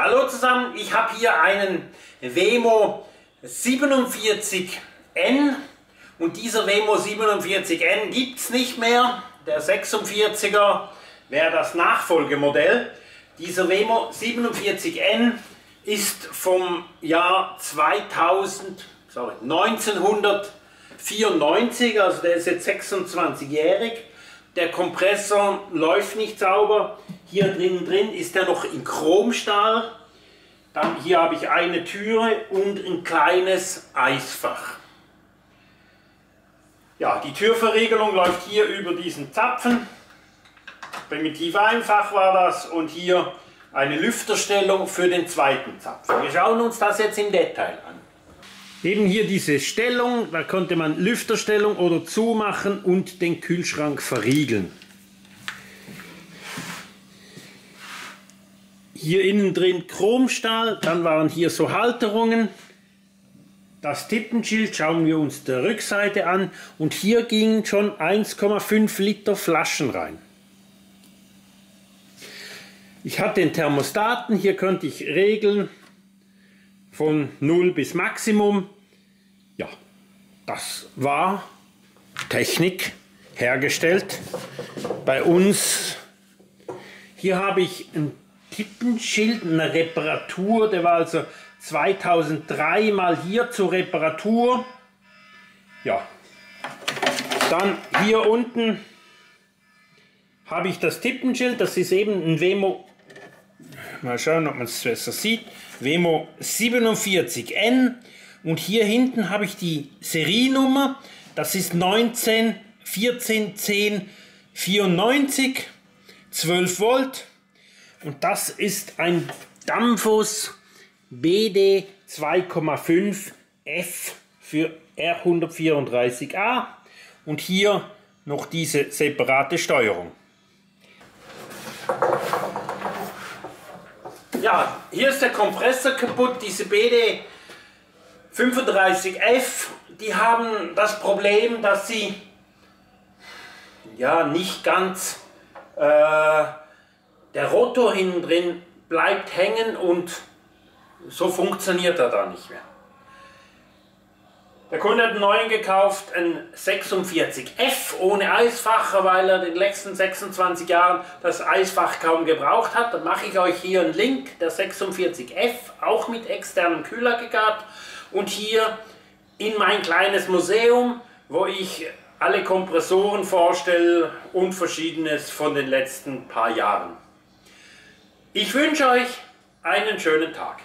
Hallo zusammen, ich habe hier einen Wemo 47N und dieser Wemo 47N gibt es nicht mehr. Der 46er wäre das Nachfolgemodell. Dieser Wemo 47N ist vom Jahr 1994, also der ist jetzt 26-jährig. Der Kompressor läuft nicht sauber. Hier drin ist er noch in Chromstahl. Dann hier habe ich eine Türe und ein kleines Eisfach. Ja, die Türverriegelung läuft hier über diesen Zapfen. Primitiv einfach war das. Und hier eine Lüfterstellung für den zweiten Zapfen. Wir schauen uns das jetzt im Detail an. Eben hier diese Stellung, da konnte man Lüfterstellung oder zumachen und den Kühlschrank verriegeln. Hier innen drin Chromstahl, dann waren hier so Halterungen. Das Tippenschild schauen wir uns der Rückseite an und hier gingen schon 1,5 Liter Flaschen rein. Ich hatte den Thermostaten, hier konnte ich regeln von 0 bis Maximum. Ja, das war Technik hergestellt bei uns. Hier habe ich ein Tippenschild, eine Reparatur, der war also 2003 mal hier zur Reparatur. Ja, dann hier unten habe ich das Tippenschild, das ist eben ein Wemo, mal schauen, ob man es besser sieht, Wemo 47N, und hier hinten habe ich die Seriennummer, das ist 19141094, 12 Volt. Und das ist ein Danfoss BD 2,5F für R134A und hier noch diese separate Steuerung. Ja, hier ist der Kompressor kaputt, diese BD 35F, die haben das Problem, dass sie ja nicht ganz der Rotor hinten drin bleibt hängen und so funktioniert er da nicht mehr. Der Kunde hat einen neuen gekauft, einen 46F ohne Eisfach, weil er in den letzten 26 Jahren das Eisfach kaum gebraucht hat. Dann mache ich euch hier einen Link, der 46F, auch mit externem Kühler gegabt. Und hier in mein kleines Museum, wo ich alle Kompressoren vorstelle und Verschiedenes von den letzten paar Jahren. Ich wünsche euch einen schönen Tag.